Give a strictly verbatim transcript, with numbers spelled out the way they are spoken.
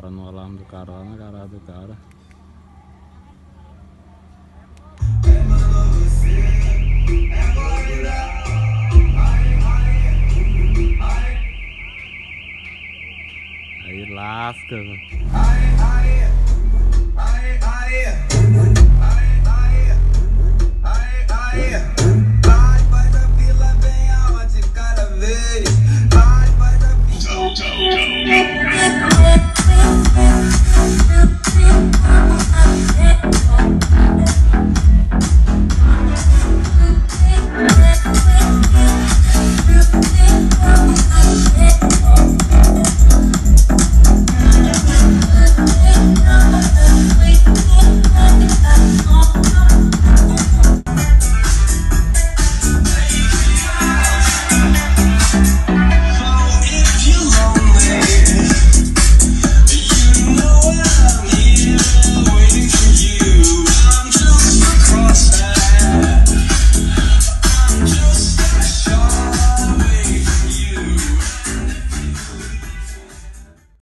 cara no alarme do cara, na cara do cara. Aí lasca, velho.